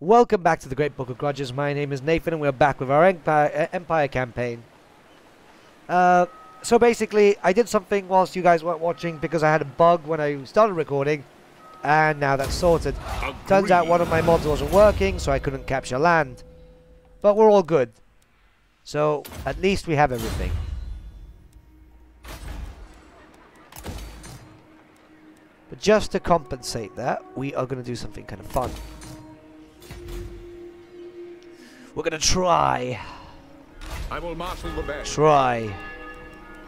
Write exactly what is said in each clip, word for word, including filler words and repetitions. Welcome back to The Great Book of Grudges. My name is Nathan and we're back with our Empire, uh, Empire campaign. Uh, so basically, I did something whilst you guys weren't watching because I had a bug when I started recording. And now that's sorted. Agreed. Turns out one of my mods wasn't working, so I couldn't capture land. But we're all good. So, at least we have everything. But just to compensate that, we are going to do something kind of fun. We're gonna try. I will marshal the band. Try,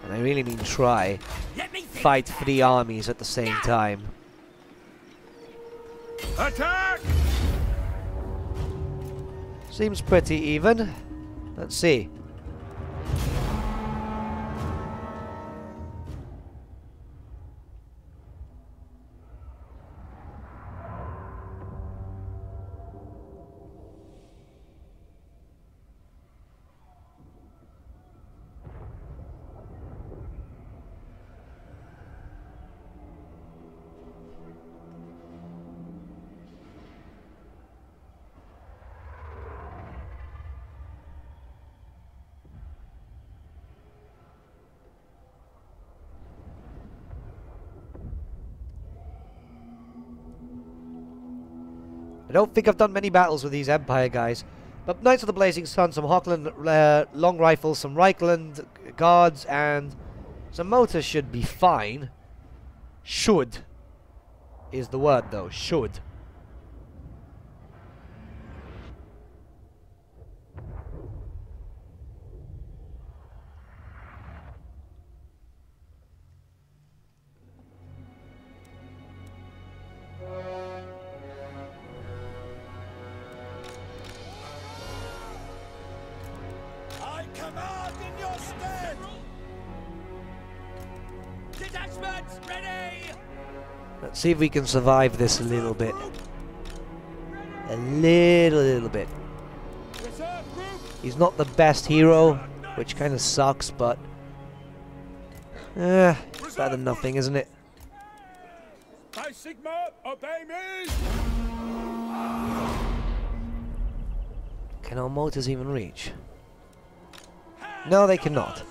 and I really mean try. Let me fight three armies at the same no. time. Attack! Seems pretty even. Let's see. I don't think I've done many battles with these Empire guys. But Knights of the Blazing Sun, some Hochland uh, long rifles, some Reichland guards, and some motors should be fine. Should is the word, though. Should. Let's see if we can survive this a little bit. A little, little bit. He's not the best hero, which kind of sucks, but... Eh, it's better than nothing, isn't it? By Sigmar, obey me! Can our motors even reach? No, they cannot.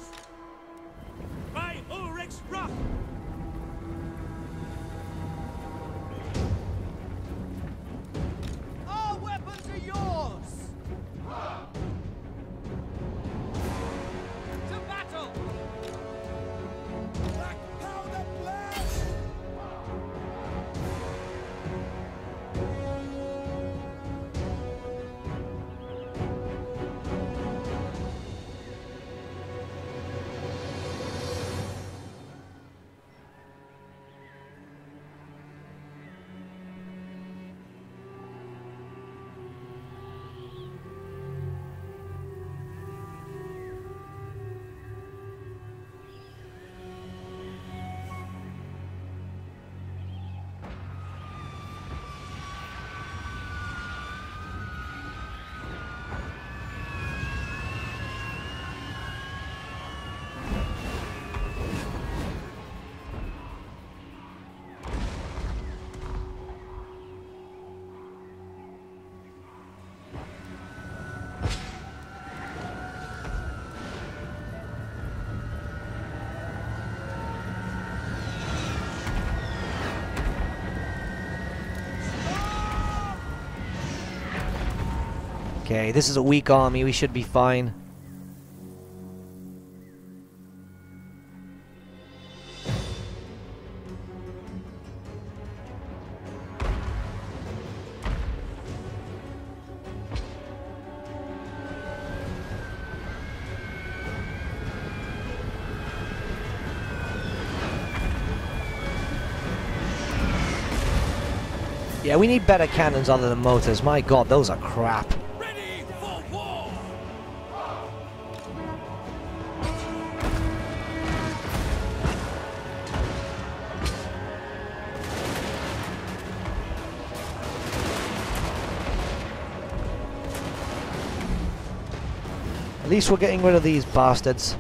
Okay, this is a weak army, we should be fine. Yeah, we need better cannons other than motors. My god, those are crap. At least we're getting rid of these bastards.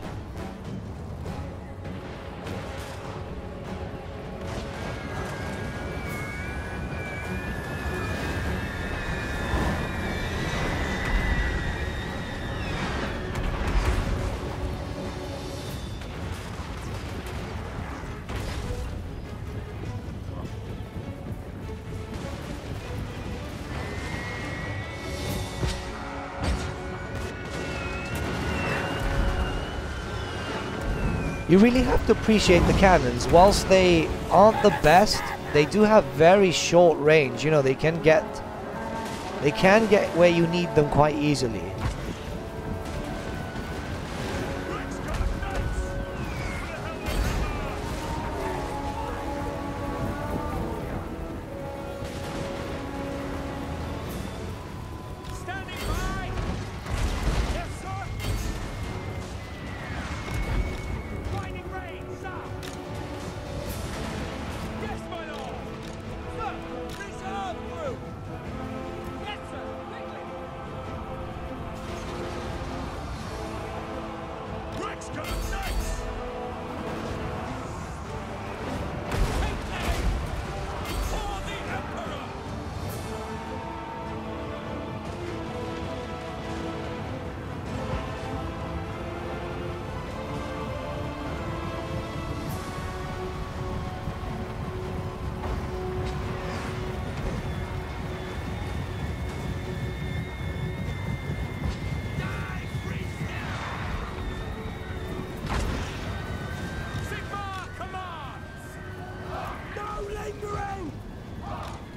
you really have to appreciate the cannons. Whilst they aren't the best, they do have very short range. You know, they can get they can get where you need them quite easily.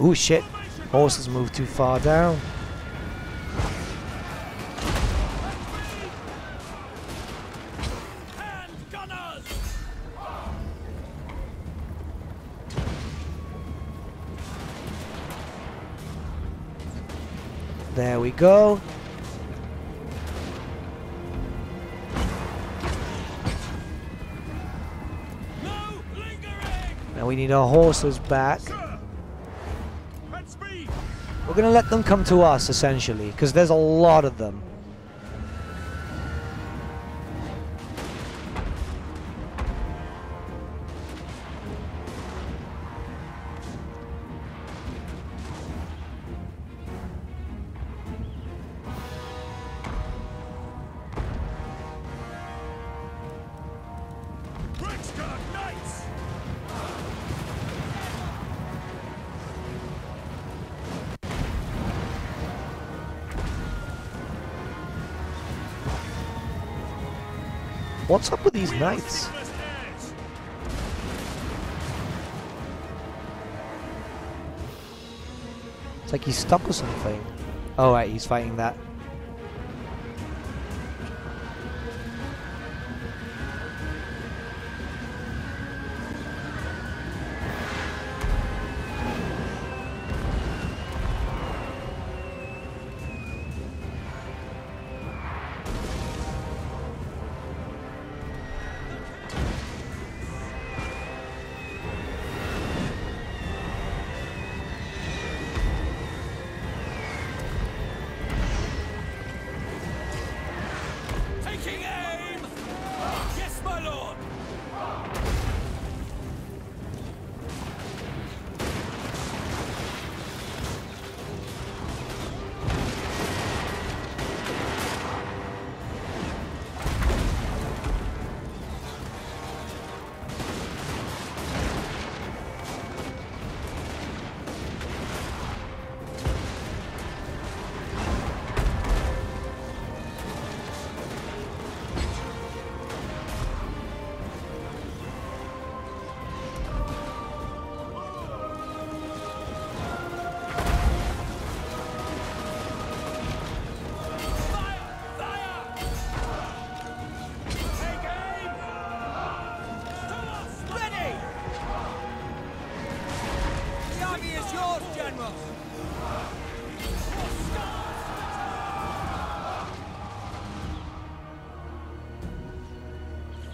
Oh shit, horses move too far down. There we go. Now we need our horses back. We're going to let them come to us, essentially, because there's a lot of them. What's up with these knights? It's like he's stuck or something. Oh right, he's fighting that.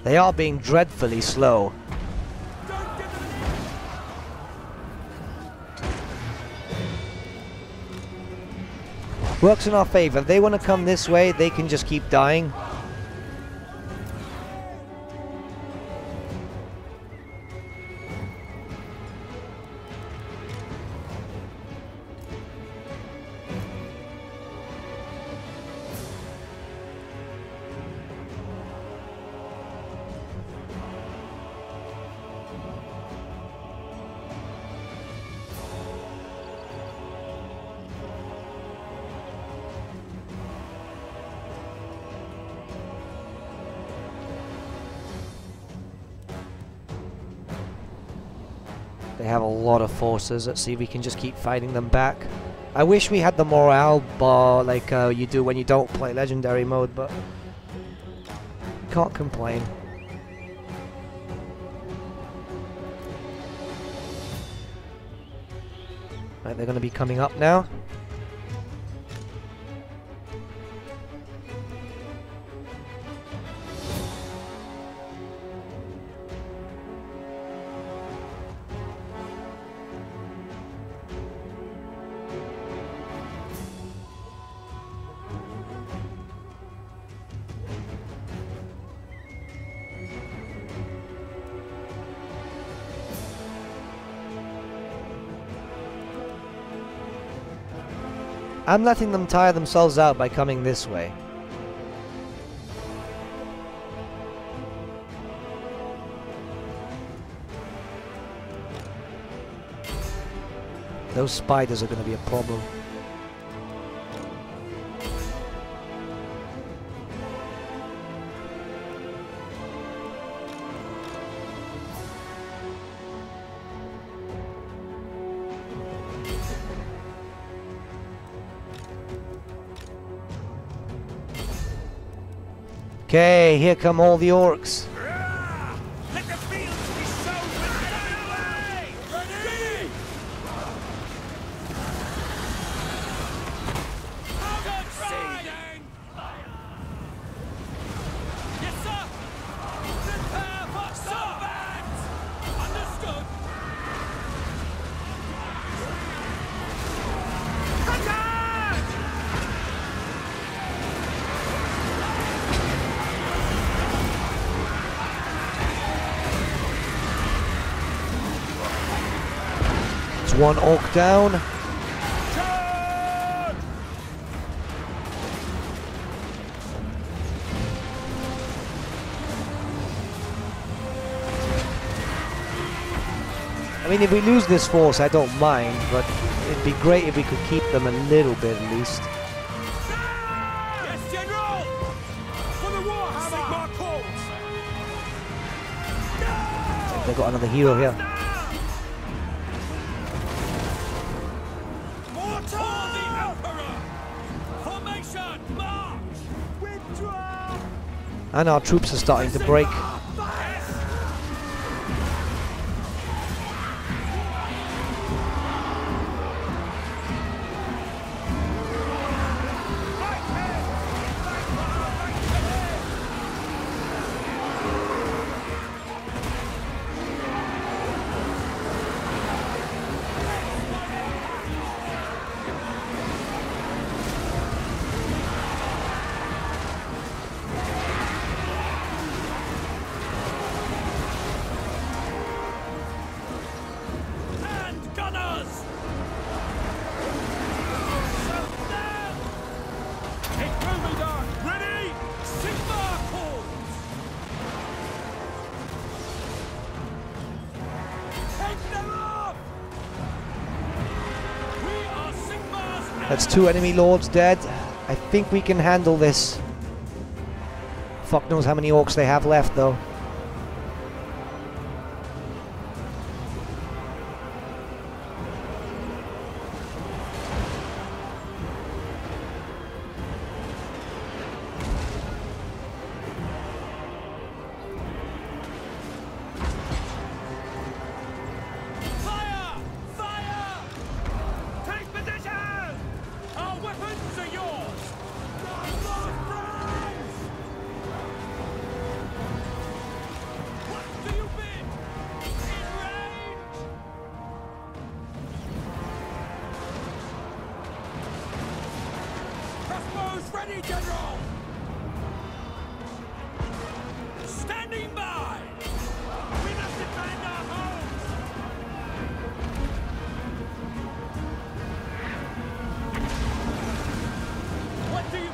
They are being dreadfully slow. Works in our favor. If they want to come this way, they can just keep dying. They have a lot of forces. Let's see if we can just keep fighting them back. I wish we had the morale bar like uh, you do when you don't play Legendary mode, but can't complain. Right, they're going to be coming up now. I'm letting them tire themselves out by coming this way. Those spiders are going to be a problem. Okay, here come all the orcs. Let the fields be sown with fire! Ready! Hold riding! Yes, sir! Prepare for combat! Understood! One orc down. Charge! I mean, if we lose this force, I don't mind, but it'd be great if we could keep them a little bit at least. Yes, General! For the war, Sigmar calls! They've got another hero here. And our troops are starting to break. That's two enemy lords dead. I think we can handle this. Fuck knows how many orcs they have left though. Ready, General! Standing by! We must defend our homes! What do you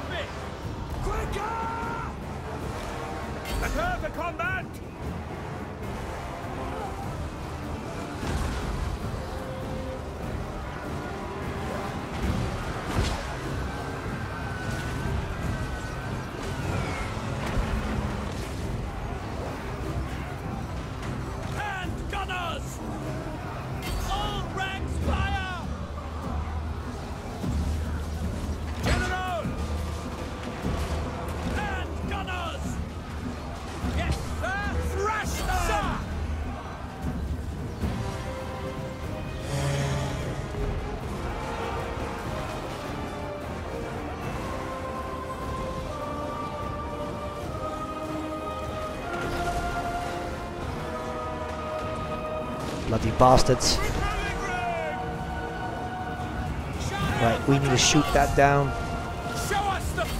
think? Quicker! Prepare for combat! Bloody bastards. Right, we need to shoot that down. Show us the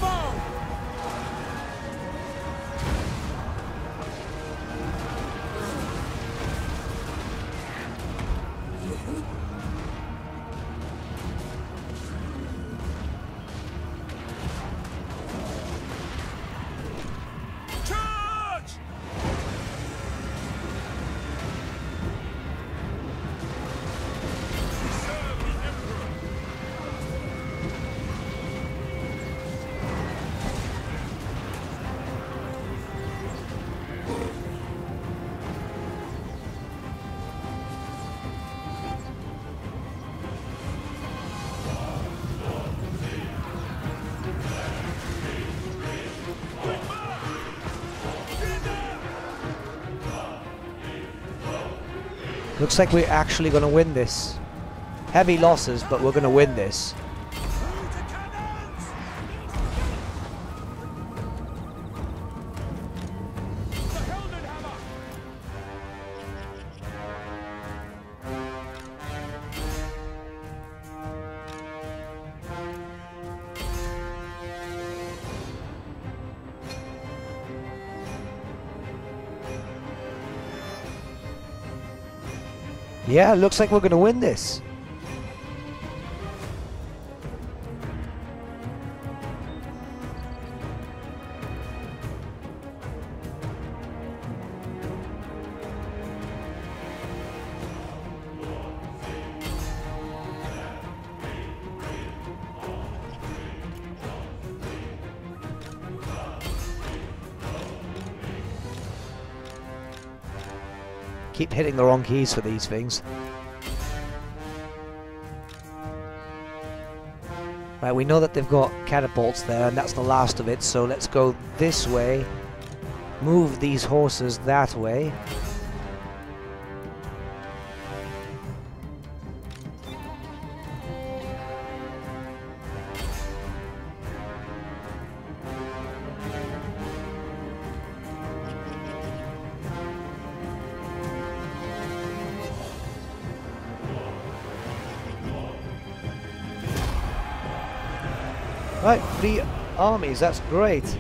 looks like we're actually going to win this. Heavy losses, but we're going to win this. Yeah, looks like we're going to win this. Keep hitting the wrong keys for these things. Right, we know that they've got catapults there, and that's the last of it, so let's go this way. Move these horses that way. Right, three armies, that's great.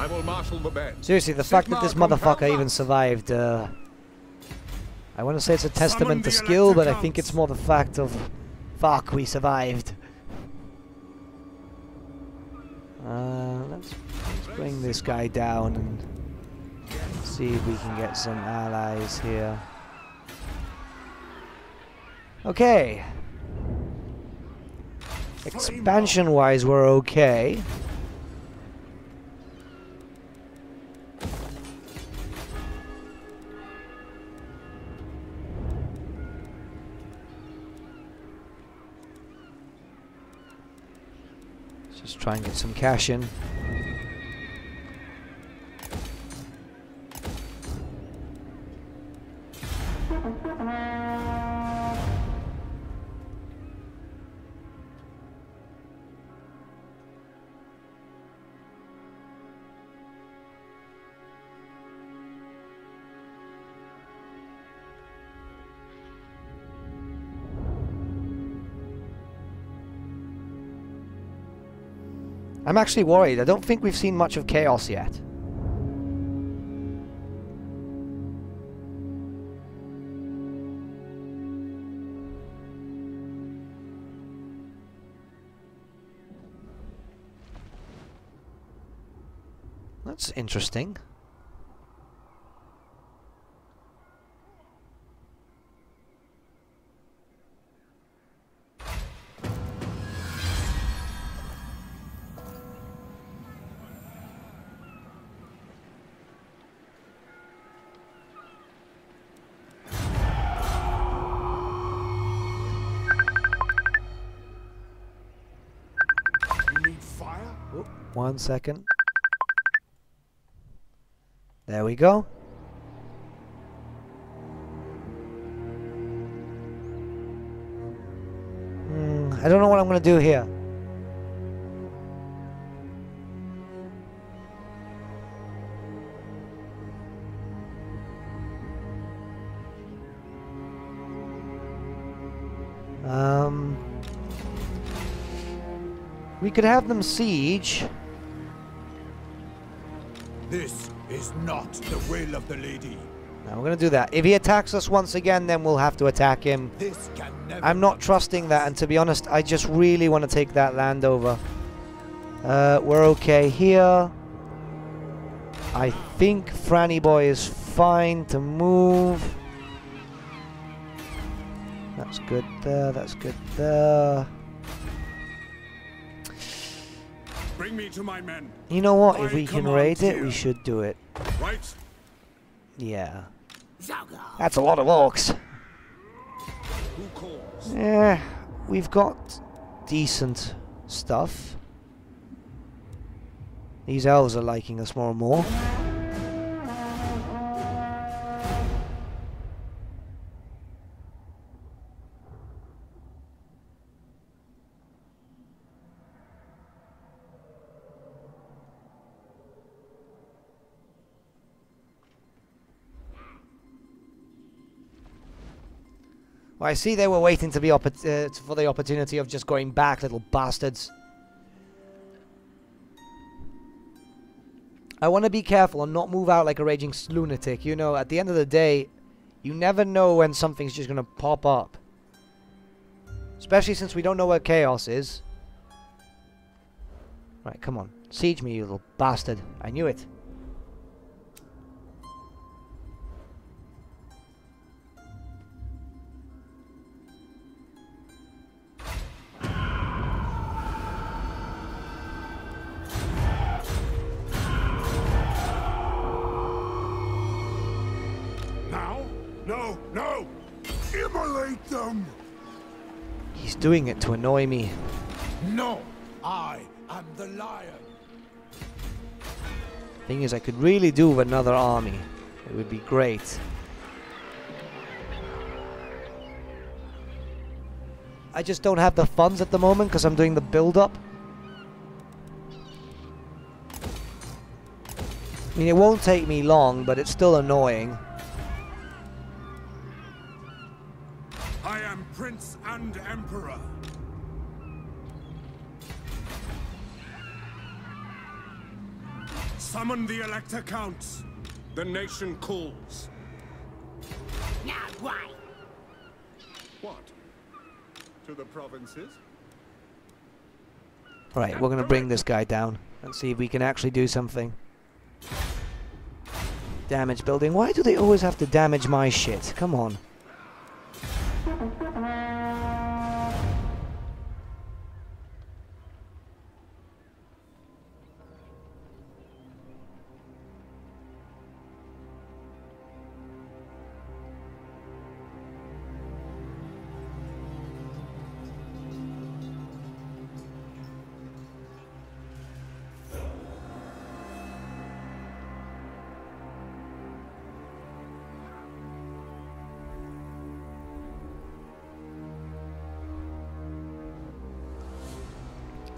I will marshal the band. Seriously, the Sigmar fact that this motherfucker even survived, uh, I want to say it's a testament to skill, but I think it's more the fact of, fuck, we survived. Uh, let's, let's bring this guy down and see if we can get some allies here. Okay. Expansion-wise, we're okay. Let's just try and get some cash in. I'm actually worried. I don't think we've seen much of chaos yet. That's interesting. One second. There we go. Mm, I don't know what I'm going to do here. Um, we could have them siege. This is not the will of the lady. No, we're gonna do that. If he attacks us once again, then we'll have to attack him. This can never I'm not trusting that, and to be honest, I just really want to take that land over. Uh, we're okay here. I think Franny Boy is fine to move. That's good there, that's good there. Bring me to my men. You know what, if we can raid it, we should do it. Right? Yeah. That's a lot of orcs. Yeah, we've got decent stuff. These elves are liking us more and more. I see they were waiting to be uh, for the opportunity of just going back, little bastards. I want to be careful and not move out like a raging lunatic. You know, at the end of the day, you never know when something's just going to pop up. Especially since we don't know where chaos is. Right, come on. Siege me, you little bastard. I knew it. He's doing it to annoy me. No, I am the lion. Thing is, I could really do with another army. It would be great. I just don't have the funds at the moment because I'm doing the build-up. I mean, it won't take me long, but it's still annoying. Prince and Emperor. Summon the Elector Counts. The nation calls. Now why? What? To the provinces? Right, we're going to bring this guy down and see if we can actually do something. Damage building. Why do they always have to damage my shit? Come on.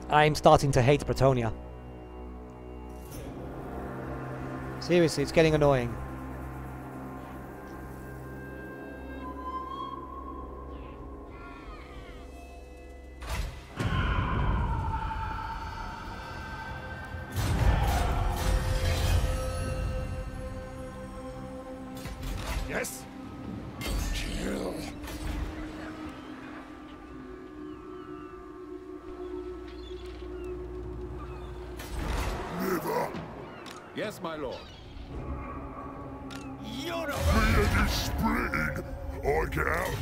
I'm starting to hate Bretonnia. Seriously, it's getting annoying. Yes? Kill. Yes, my lord. You're a bloody spring! Or get out!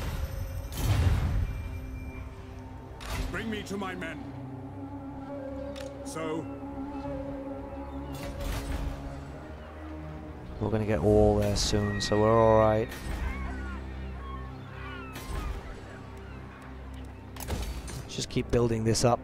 Bring me to my men. So... We're gonna get all there soon, so we're alright. Let's just keep building this up.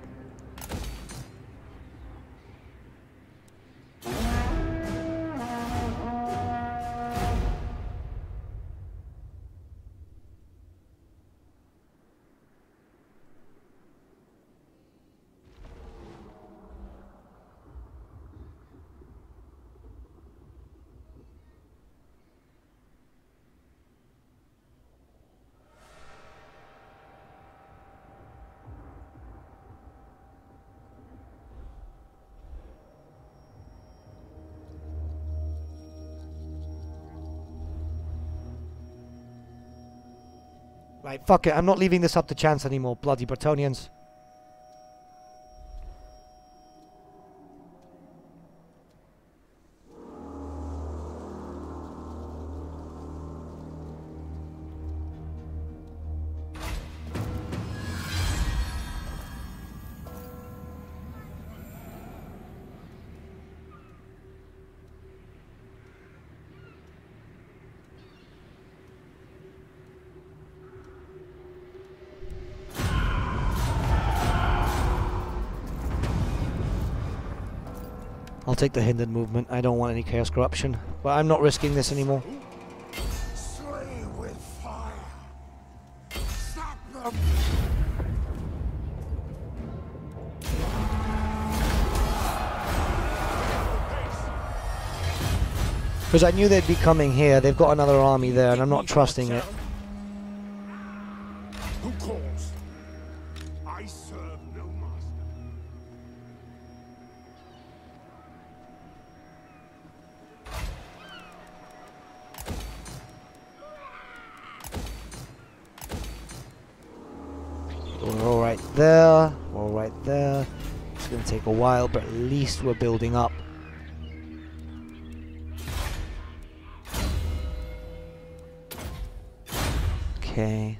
Right, fuck it. I'm not leaving this up to chance anymore, bloody Bretonians. I'll take the hindered movement. I don't want any chaos corruption, but I'm not risking this anymore. Slay with fire. Stop them. Because I knew they'd be coming here. They've got another army there, and I'm not trusting it. Who calls? I serve no master. We're all right there, we're all right there. It's going to take a while, but at least we're building up. Okay.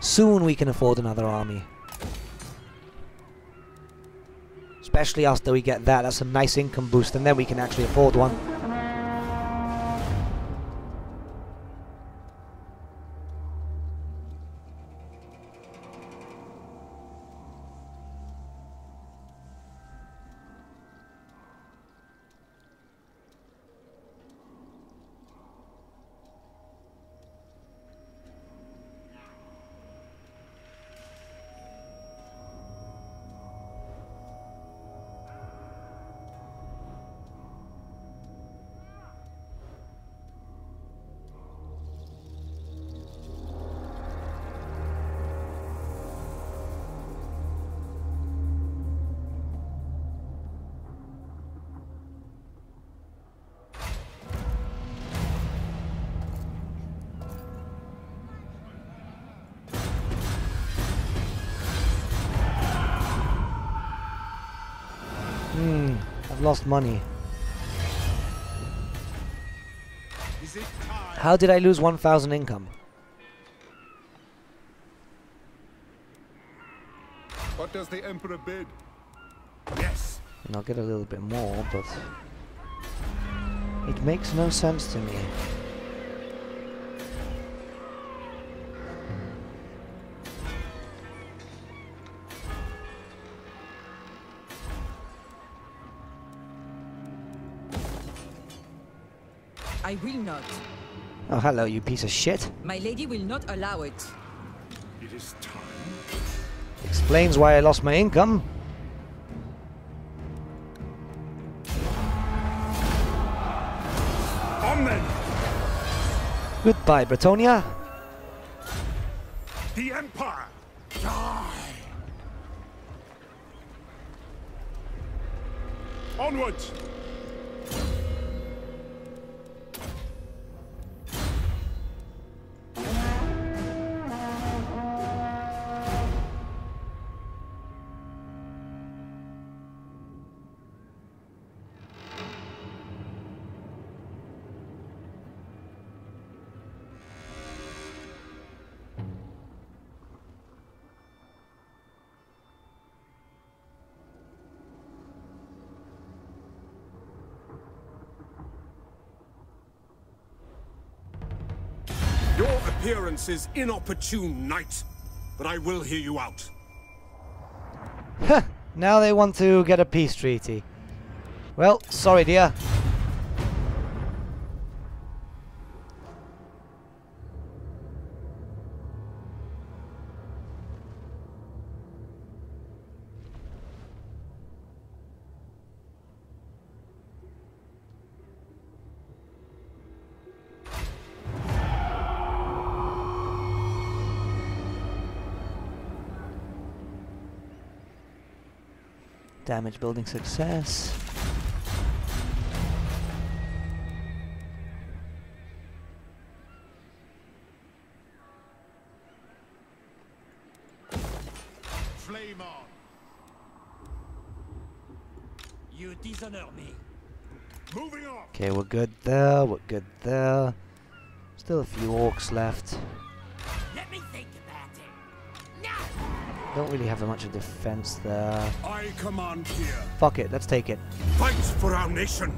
Soon we can afford another army. Especially after we get that, that's a nice income boost, and then we can actually afford one. Hmm, I've lost money. How did I lose one thousand income? What does the Emperor bid? Yes. And I'll get a little bit more, but it makes no sense to me. I will not. Oh, hello, you piece of shit. My lady will not allow it. It is time. Explains why I lost my income. Amen. Goodbye, Bretonnia. The Empire. Die. Onwards. Your appearance is inopportune, knight, but I will hear you out. Huh, now they want to get a peace treaty. Well, sorry, dear. Damage building success. flame on. You dishonor me. Moving on. Okay, we're good there. We're good there. Still a few orcs left. Let me think about it. Now. Don't really have much of defense there. I command here. Fuck it. Let's take it. Fight for our nation.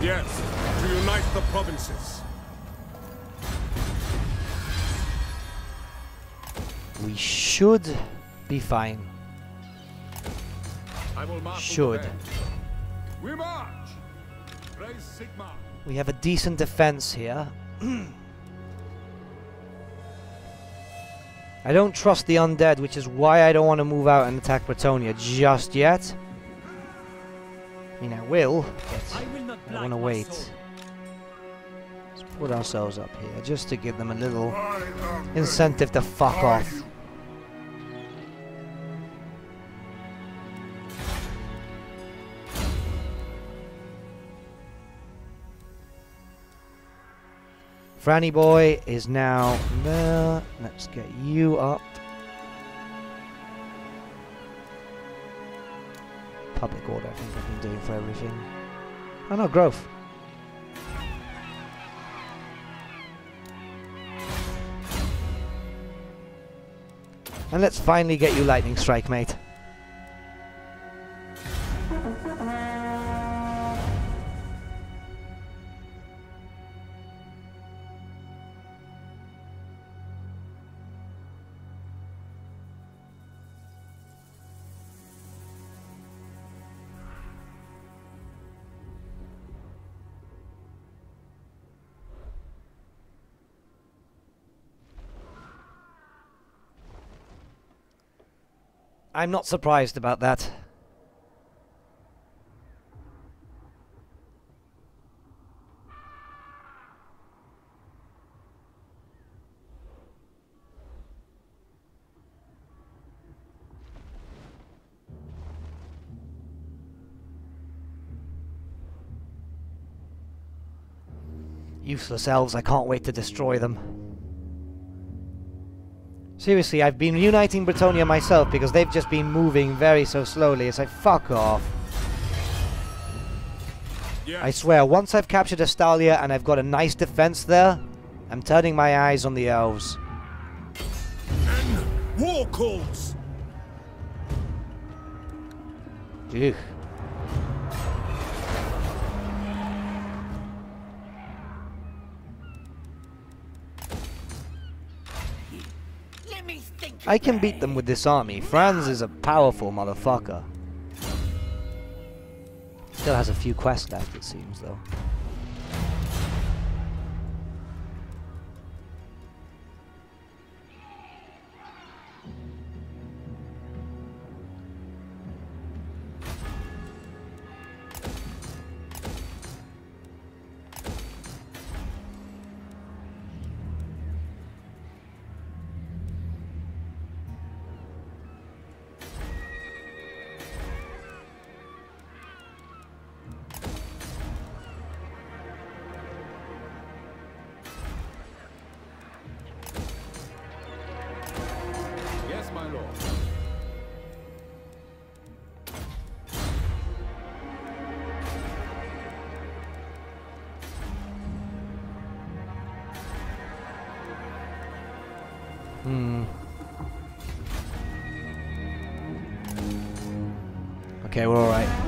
Yes, to unite the provinces. We should be fine. I will march. Should. We march. Raise Sigmar. We have a decent defense here. I don't trust the undead, which is why I don't want to move out and attack Bretonnia just yet. I mean, I will, but I, I want to wait. Let's put ourselves up here, just to give them a little incentive to fuck off. Franny boy is now there. Let's get you up. Public order, I think I've been doing for everything. Oh no, growth. And let's finally get you lightning strike, mate. I'm not surprised about that. Useless elves, I can't wait to destroy them. Seriously, I've been reuniting Bretonnia myself because they've just been moving very so slowly. It's like, fuck off. Yeah. I swear, once I've captured Astalia and I've got a nice defense there, I'm turning my eyes on the elves. And war calls. Ugh. I can beat them with this army. Franz is a powerful motherfucker. Still has a few quests left, it seems, though. Hmm. Okay, we're all right.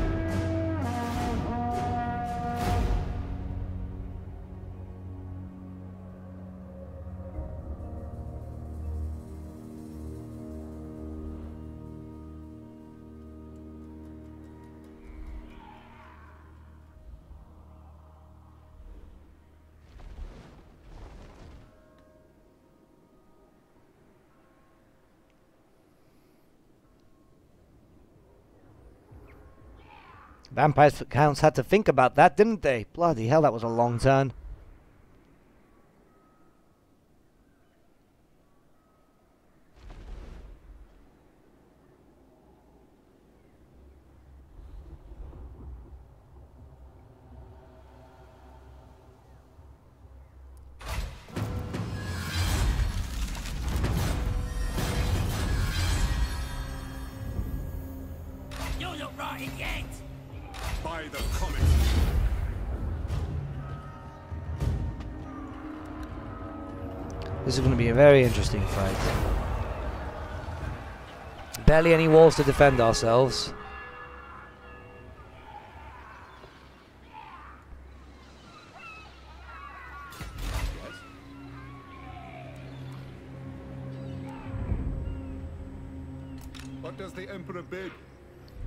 Vampire Counts had to think about that, didn't they? Bloody hell, that was a long turn. started yet! By the comet! This is going to be a very interesting fight. Barely any walls to defend ourselves.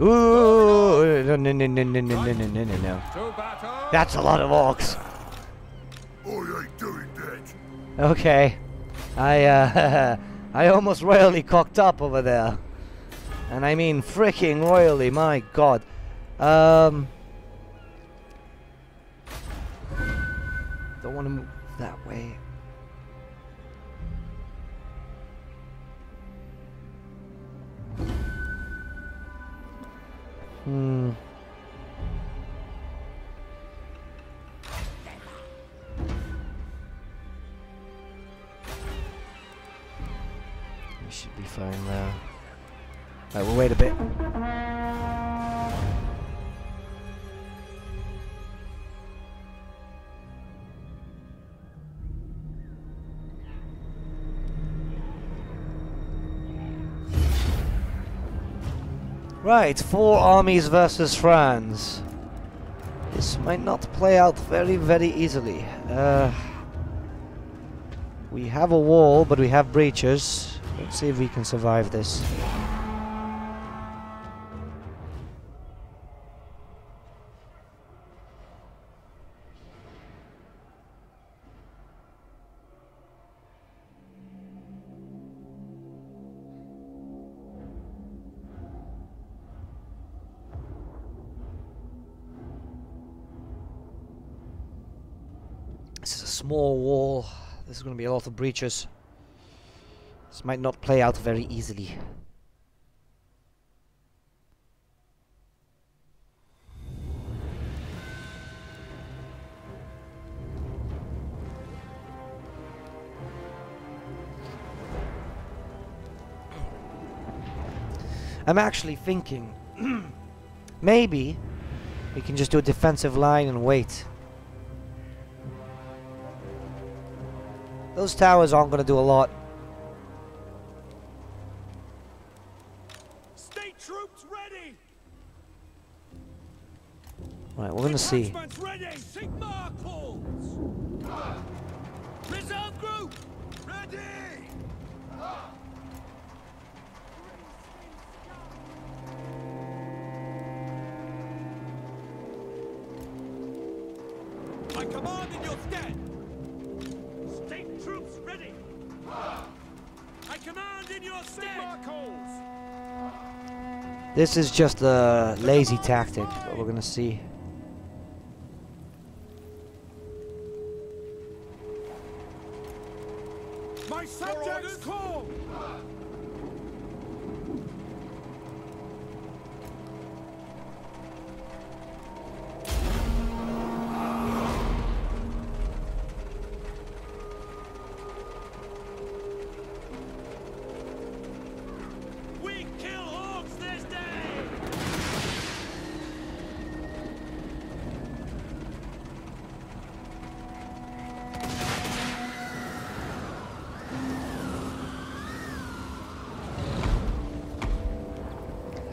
Ooh, no, no, no, no, no, no, no, no, no. That's a lot of orcs. Okay. I, uh, I almost royally cocked up over there. And I mean freaking royally, my god. Um, don't want to move that way. Hmm. We should be fine there. Alright, we'll wait a bit. Right, four armies versus Franz. This might not play out very, very easily. Uh, we have a wall, but we have breaches. Let's see if we can survive this. Small wall. This is going to be a lot of breaches. This might not play out very easily. I'm actually thinking maybe we can just do a defensive line and wait. Those towers aren't going to do a lot. State troops ready. Right, we're going to see. Sigmar calls. Reserve group ready. I command in your stead. Troops ready! I command in your stead! This is just a lazy tactic, but we're gonna see. My subjects call!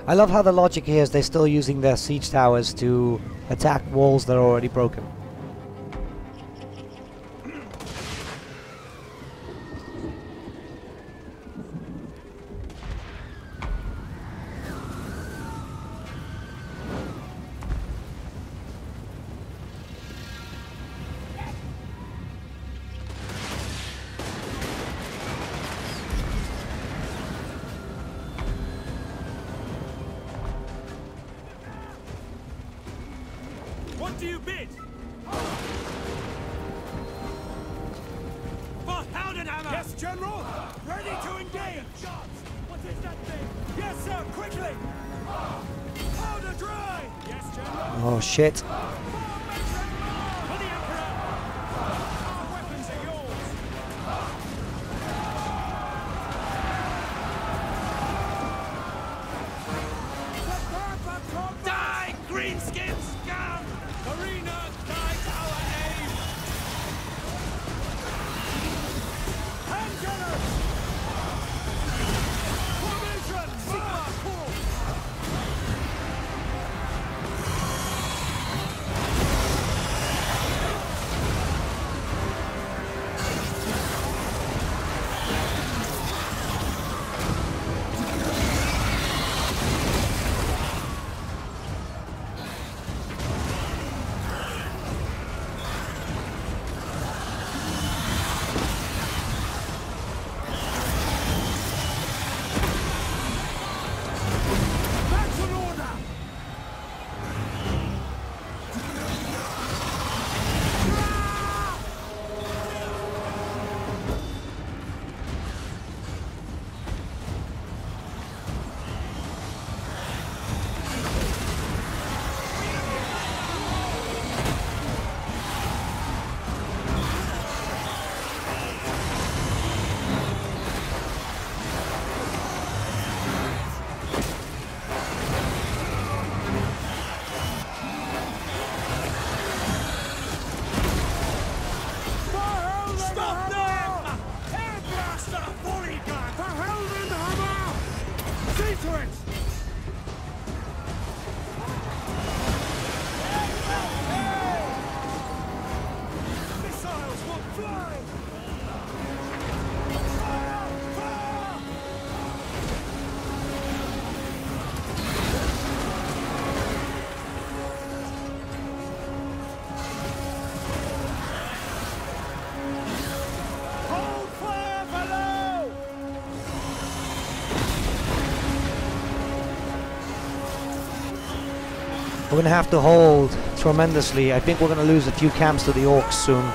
I love how the logic here is they're still using their siege towers to attack walls that are already broken. Do you bid? For Heldenhammer! Yes, General! Ready to engage! What is that thing? Yes, sir! Quickly! Powder dry! Yes, General! Oh, shit. For the Emperor! The weapons are yours! Prepare for combat! We're going to have to hold tremendously. I think we're going to lose a few camps to the orcs soon.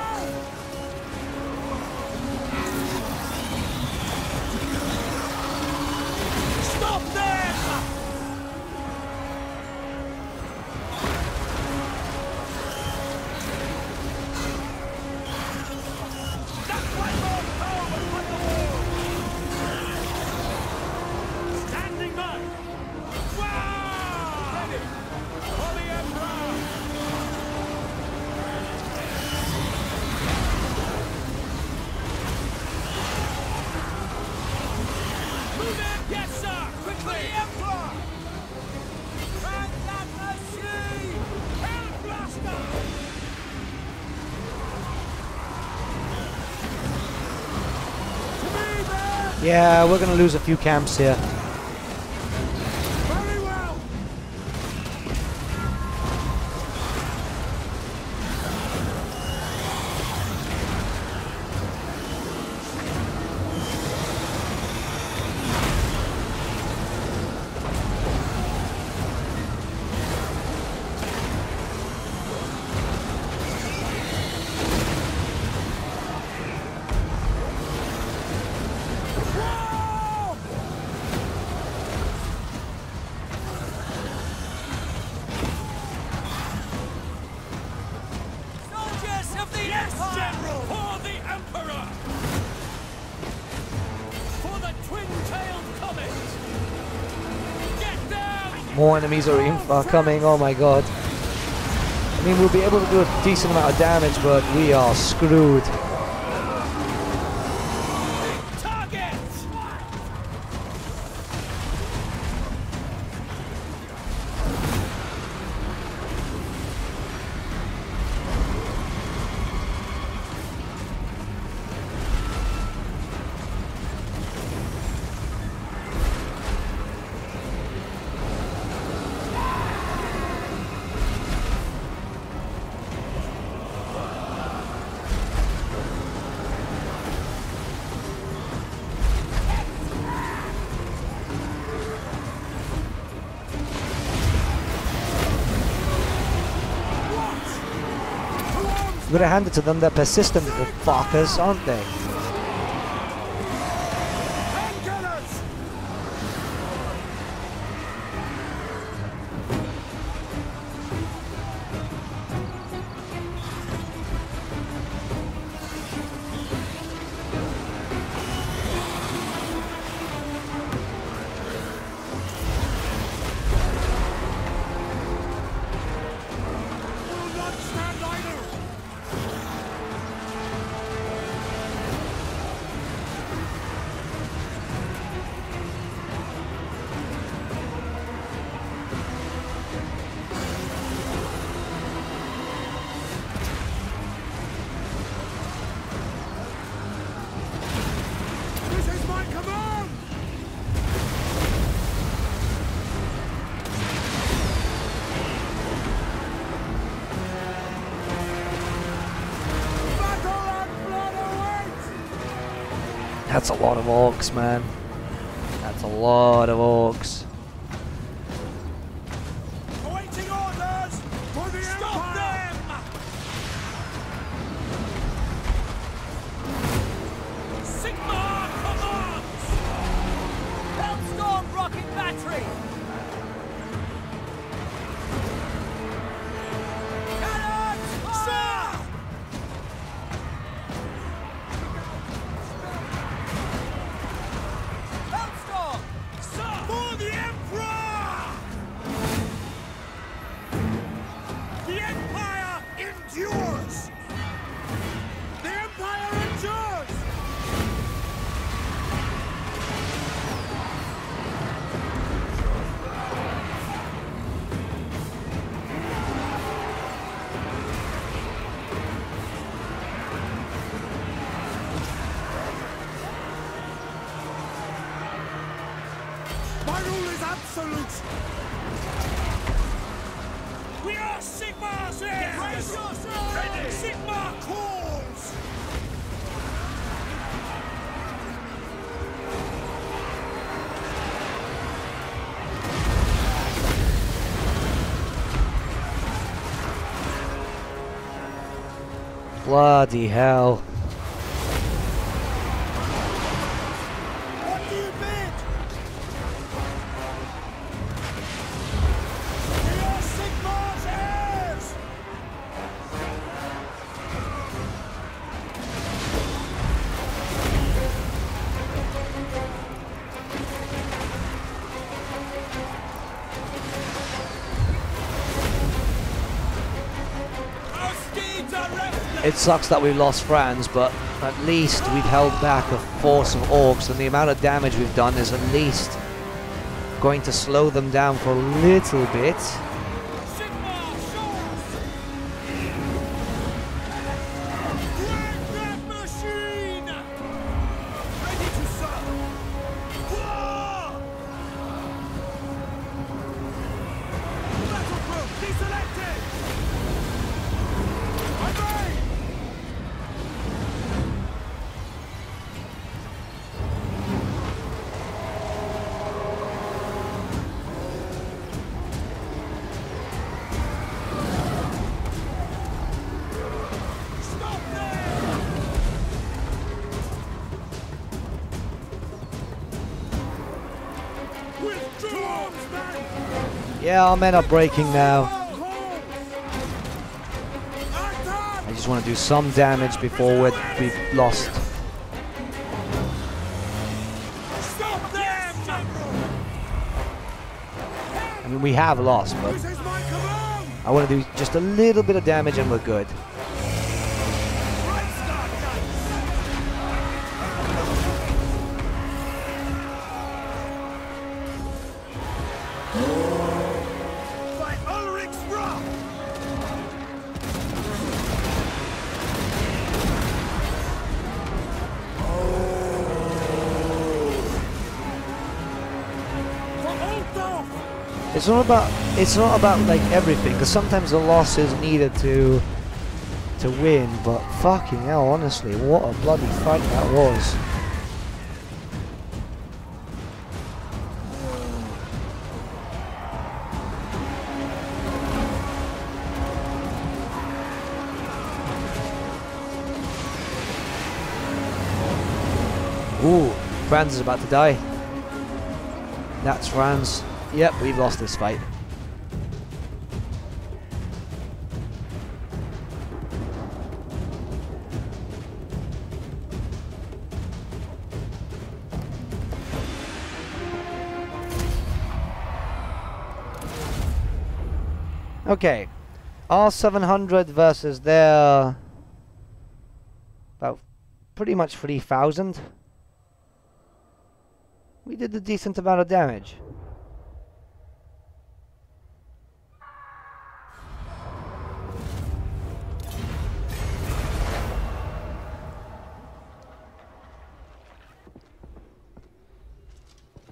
Yeah, we're going to lose a few camps here. Very well. More enemies are, in are coming, oh my god. I mean, we'll be able to do a decent amount of damage, but we are screwed. We're gonna hand it to them, they're persistent little fuckers, aren't they? That's a lot of orcs, man. That's a lot of orcs. Awaiting orders for the Stop Empire. Them! Sigmar commands! Hellstorm rocket battery! My rule is absolute! We are Sigmar's heirs! Raise yourselves! Sigmar calls! Bloody hell. What do you bid? We are Sigmar's heirs! It sucks that we lost Franz, but at least we've held back a force of orcs, and the amount of damage we've done is at least going to slow them down for a little bit. Yeah, our men are breaking now. I just want to do some damage before we're, we've lost. I mean, we have lost, but I want to do just a little bit of damage and we're good. It's not about it's not about like everything, because sometimes a loss is needed to to win, but fucking hell, honestly, what a bloody fight that was. Ooh, Franz is about to die. That's Franz. Yep, we've lost this fight. Okay, our seven hundred versus their about pretty much three thousand. We did a decent amount of damage.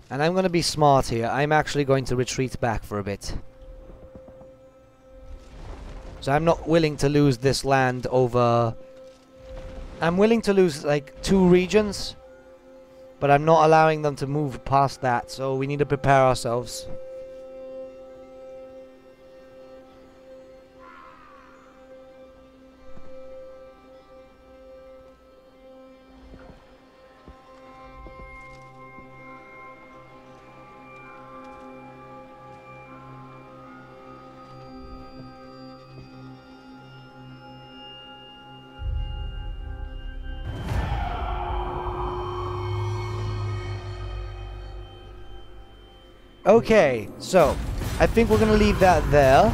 And I'm going to be smart here. I'm actually going to retreat back for a bit. So I'm not willing to lose this land over... I'm willing to lose, like, two regions. But I'm not allowing them to move past that. So we need to prepare ourselves. Okay, so I think we're going to leave that there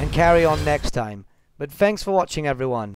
and carry on next time. But thanks for watching, everyone.